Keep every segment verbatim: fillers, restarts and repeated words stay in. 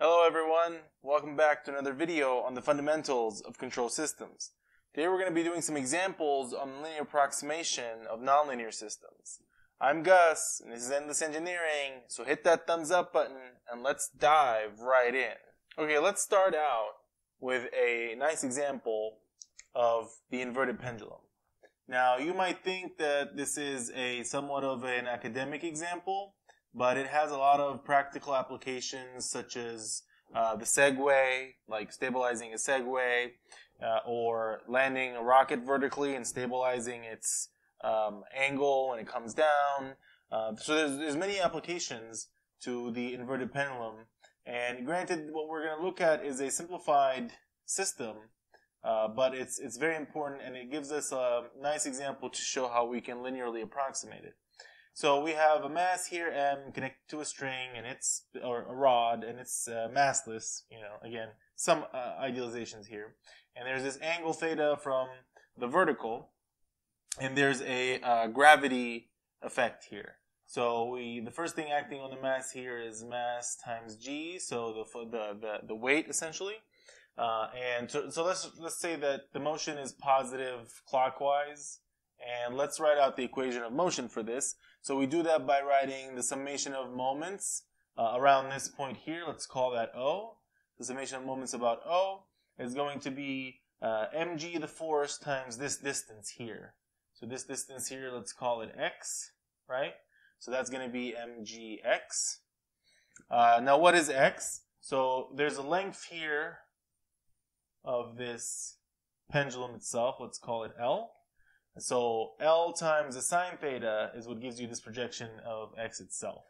Hello everyone, welcome back to another video on the fundamentals of control systems. Today we're going to be doing some examples on linear approximation of nonlinear systems. I'm Gus, and this is Endless Engineering, so hit that thumbs up button and let's dive right in. Okay, let's start out with a nice example of the inverted pendulum. Now, you might think that this is a somewhat of an academic example, but it has a lot of practical applications such as uh, the Segway, like stabilizing a Segway, uh, or landing a rocket vertically and stabilizing its um, angle when it comes down. Uh, so there's, there's many applications to the inverted pendulum. And granted, what we're going to look at is a simplified system, uh, but it's, it's very important, and it gives us a nice example to show how we can linearly approximate it. So we have a mass here, M, connected to a string, and it's or a rod, and it's uh, massless. You know, again, some uh, idealizations here. And there's this angle theta from the vertical, and there's a uh, gravity effect here. So we, the first thing acting on the mass here is mass times g, so the the the, the weight essentially. Uh, and so, so let's let's say that the motion is positive clockwise. And let's write out the equation of motion for this. So we do that by writing the summation of moments uh, around this point here. Let's call that O. The summation of moments about O is going to be uh, mg, the force, times this distance here. So this distance here, let's call it x, right? So that's going to be mgx. Uh, now what is x? So there's a length here of this pendulum itself. Let's call it L. So L times the sine theta is what gives you this projection of x itself.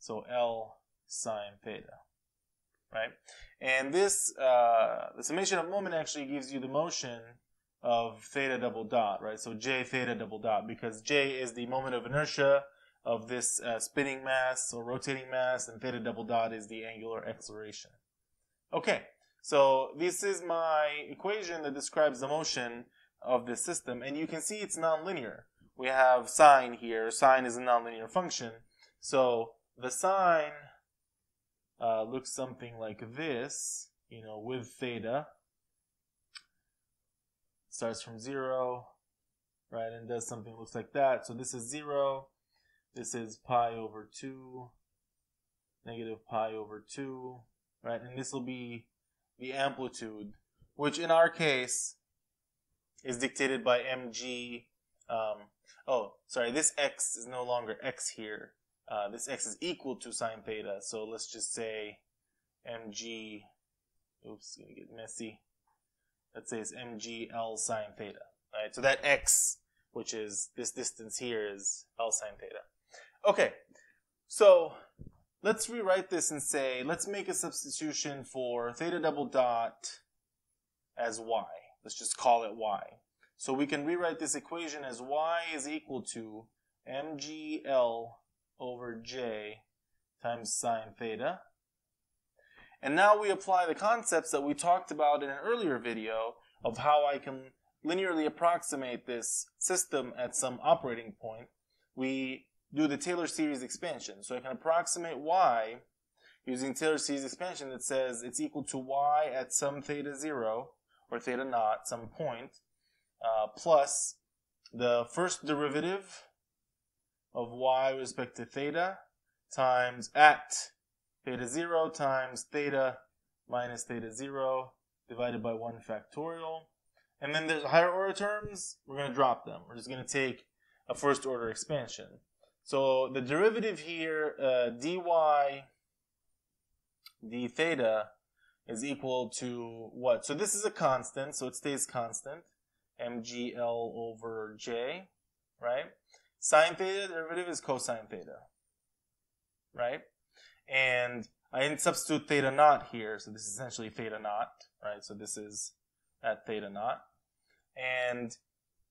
So L sine theta, right? And this, uh, the summation of moment actually gives you the motion of theta double dot, right? So J theta double dot, because J is the moment of inertia of this uh, spinning mass or rotating mass, and theta double dot is the angular acceleration. Okay, so this is my equation that describes the motion of this system, and you can see it's nonlinear. We have sine here. Sine is a nonlinear function, so the sine uh, looks something like this, you know, with theta. Starts from zero, right, and does something looks like that. So this is zero. This is pi over two, negative pi over two, right, and this will be the amplitude, which in our case is dictated by mg. Um, oh, sorry, this x is no longer x here. Uh, this x is equal to sine theta, so let's just say mg, oops, it's gonna get messy. Let's say it's mg L sine theta. All right, so that x, which is this distance here, is L sine theta. Okay, so let's rewrite this and say, let's make a substitution for theta double dot as y. Let's just call it y. So we can rewrite this equation as y is equal to mgl over j times sine theta. And now we apply the concepts that we talked about in an earlier video of how I can linearly approximate this system at some operating point. We do the Taylor series expansion. So I can approximate y using Taylor series expansion that says it's equal to y at some theta zero, or theta naught, some point, uh, plus the first derivative of y with respect to theta times at theta zero times theta minus theta zero divided by one factorial. And then there's higher order terms, we're going to drop them. We're just going to take a first order expansion. So the derivative here, uh, dy d theta, is equal to what? So this is a constant, so it stays constant. mgl over j, right? Sine theta derivative is cosine theta, right? And I didn't substitute theta naught here, so this is essentially theta naught, right? So this is at theta naught. And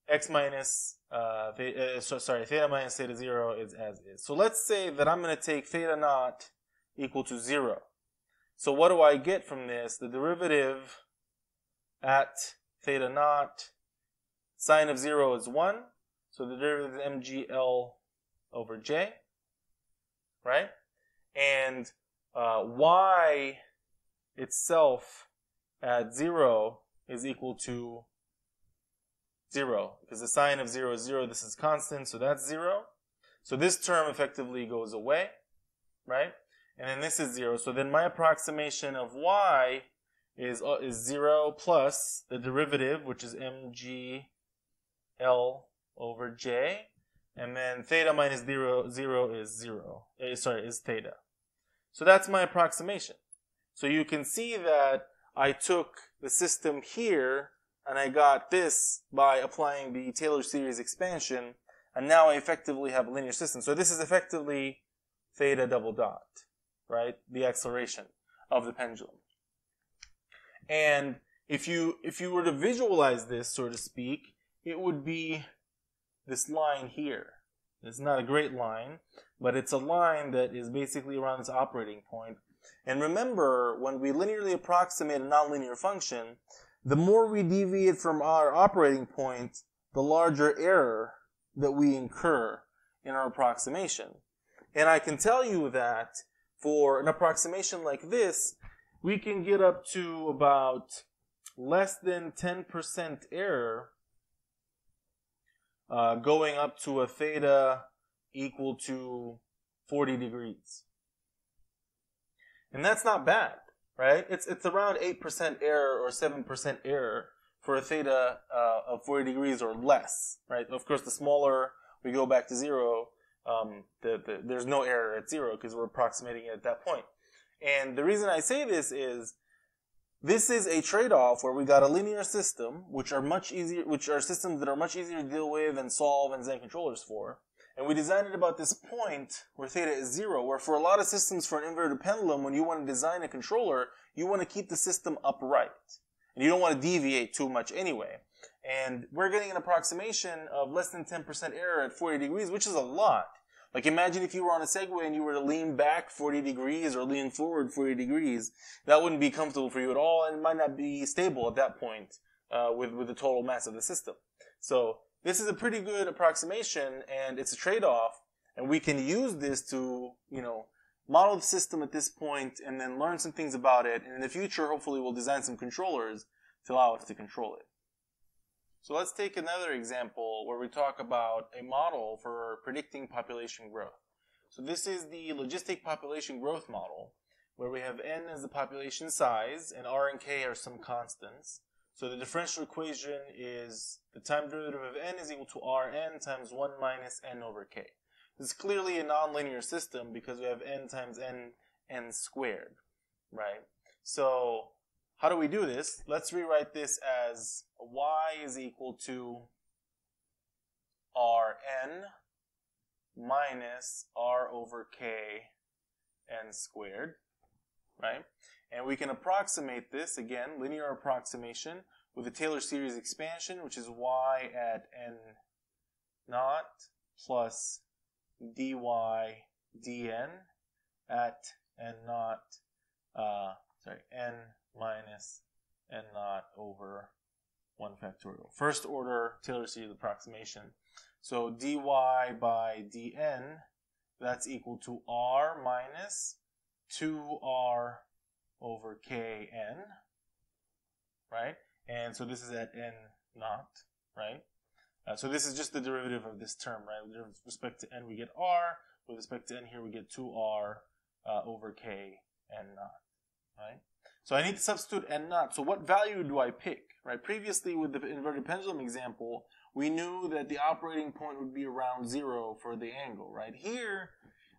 x minus, uh, theta, uh, so, sorry, theta minus theta zero is as is. So let's say that I'm going to take theta naught equal to zero. So what do I get from this? The derivative at theta naught, sine of zero is one, so the derivative is mgl over j, right? And uh, y itself at zero is equal to zero, because the sign of zero is zero. This is constant, so that's zero. So this term effectively goes away, right? And then this is zero. So then my approximation of y is uh, is zero plus the derivative, which is m g l over j, and then theta minus zero, zero is zero. Uh, sorry, is theta. So that's my approximation. So you can see that I took the system here and I got this by applying the Taylor series expansion, and now I effectively have a linear system. So this is effectively theta double dot, right? The acceleration of the pendulum. And if you if you were to visualize this, so to speak, it would be this line here. It's not a great line, but it's a line that is basically around this operating point. And remember, when we linearly approximate a nonlinear function, the more we deviate from our operating point, the larger error that we incur in our approximation. And I can tell you that for an approximation like this, we can get up to about less than ten percent error, uh, going up to a theta equal to forty degrees. And that's not bad, right? It's, it's around eight percent error or seven percent error for a theta uh, of forty degrees or less, right? Of course, the smaller we go back to zero, um, the, the, there's no error at zero because we're approximating it at that point. And the reason I say this is, this is a trade-off where we got a linear system, which are much easier, which are systems that are much easier to deal with and solve and design controllers for. And we designed it about this point where theta is zero, where for a lot of systems for an inverted pendulum, when you want to design a controller, you want to keep the system upright. And you don't want to deviate too much anyway. And we're getting an approximation of less than ten percent error at forty degrees, which is a lot. Like, imagine if you were on a Segway and you were to lean back forty degrees or lean forward forty degrees. That wouldn't be comfortable for you at all, and it might not be stable at that point uh, with, with the total mass of the system. So this is a pretty good approximation, and it's a trade-off, and we can use this to, you know, model the system at this point and then learn some things about it. And in the future, hopefully, we'll design some controllers to allow us to control it. So let's take another example where we talk about a model for predicting population growth. So this is the logistic population growth model, where we have n as the population size and r and k are some constants. So the differential equation is the time derivative of n is equal to rn times one minus n over k. This is clearly a nonlinear system because we have n times n, n squared, right? So how do we do this? Let's rewrite this as y is equal to rn minus r over k n squared, right? And we can approximate this, again, linear approximation, with the Taylor series expansion, which is y at n naught plus dy dn at n naught, uh, sorry, n minus n naught over one factorial. First order Taylor series approximation. So dy by dn, that's equal to r minus two r over kn, right? And so this is at n naught, right? Uh, so this is just the derivative of this term, right? With respect to n, we get r. With respect to n here, we get two r uh, over kn naught, right? So I need to substitute n naught. So what value do I pick, right? Previously, with the inverted pendulum example, we knew that the operating point would be around zero for the angle, right? Here,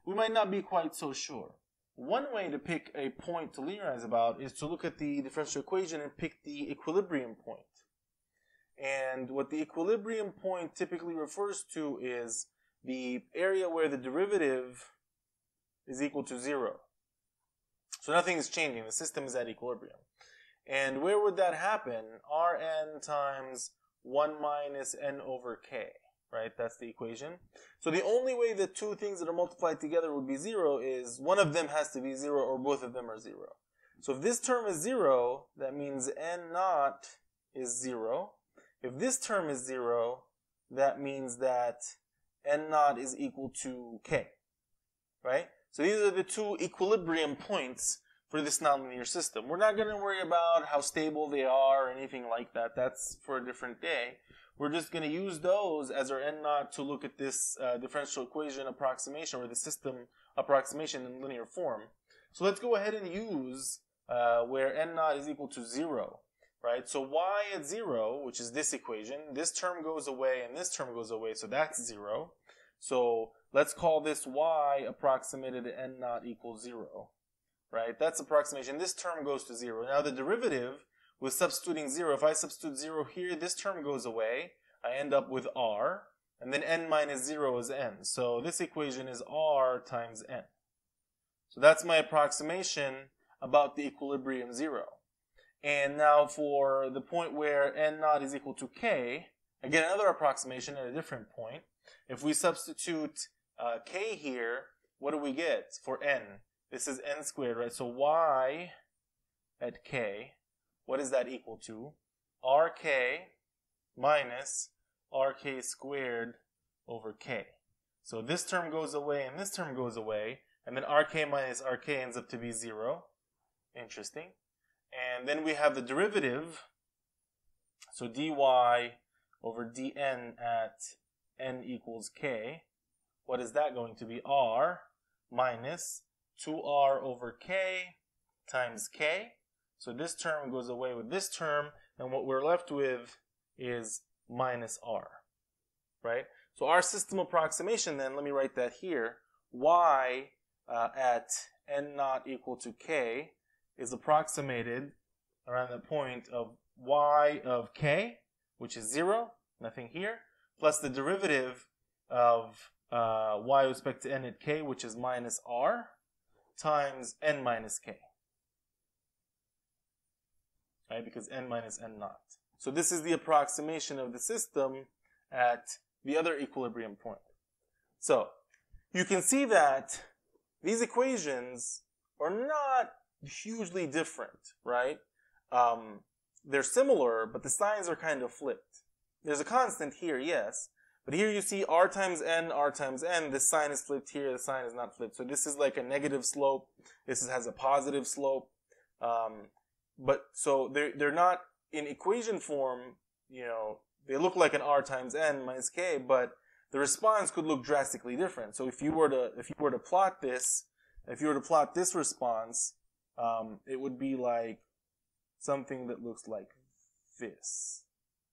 we might not be quite so sure. One way to pick a point to linearize about is to look at the differential equation and pick the equilibrium point. And what the equilibrium point typically refers to is the area where the derivative is equal to zero. So nothing is changing. The system is at equilibrium. And where would that happen? Rn times one minus n over k, right? That's the equation. So the only way that two things that are multiplied together would be zero is one of them has to be zero or both of them are zero. So if this term is zero, that means n naught is zero. If this term is zero, that means that n naught is equal to k, right? So these are the two equilibrium points for this nonlinear system. We're not going to worry about how stable they are or anything like that. That's for a different day. We're just going to use those as our n naught to look at this uh, differential equation approximation, or the system approximation in linear form. So let's go ahead and use uh, where n naught is equal to zero, right? So y at zero, which is this equation, this term goes away and this term goes away, so that's zero. So let's call this y approximated to n naught equals zero. Right, that's approximation. This term goes to zero. Now the derivative with substituting zero, if I substitute zero here, this term goes away. I end up with r, and then n minus zero is n. So this equation is r times n. So that's my approximation about the equilibrium zero. And now for the point where n naught is equal to k, again, another approximation at a different point. If we substitute uh, k here, what do we get for n? This is n squared, right? So y at k, what is that equal to? R k minus r k squared over k. So this term goes away and this term goes away, and then r k minus r k ends up to be zero. Interesting. And then we have the derivative, so dy over dn at n equals k. What is that going to be? R minus two r over k times k. So this term goes away with this term, and what we're left with is minus r, right? So our system approximation then, let me write that here, y uh, at n naught equal to k is approximated around the point of y of k, which is zero, nothing here, plus the derivative of uh, y with respect to n at k, which is minus r, times n minus k, right? Because n minus n naught. So this is the approximation of the system at the other equilibrium point. So you can see that these equations are not hugely different, right? Um, they're similar, but the signs are kind of flipped. There's a constant here, yes, but here you see r times n, r times n. This sign is flipped here, the sign is not flipped. So this is like a negative slope. This has a positive slope. Um, but so they're, they're not in equation form, you know, they look like an r times n minus k, but the response could look drastically different. So if you were to, if you were to plot this, if you were to plot this response, um, it would be like something that looks like this.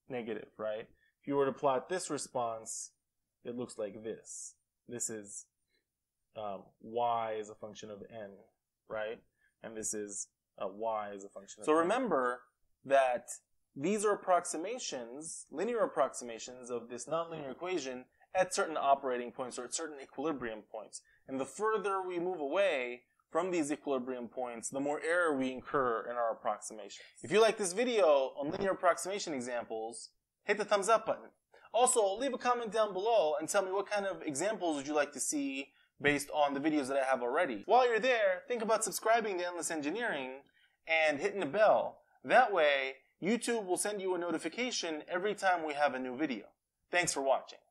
Negative, right? If you were to plot this response, it looks like this. This is um, y as a function of n, right? And this is uh, y as a function of so n. So remember that these are approximations, linear approximations of this nonlinear equation at certain operating points or at certain equilibrium points. And the further we move away from these equilibrium points, the more error we incur in our approximations. If you like this video on linear approximation examples, hit the thumbs up button. Also, leave a comment down below and tell me what kind of examples would you like to see based on the videos that I have already. While you're there, think about subscribing to Endless Engineering and hitting the bell. That way, YouTube will send you a notification every time we have a new video. Thanks for watching.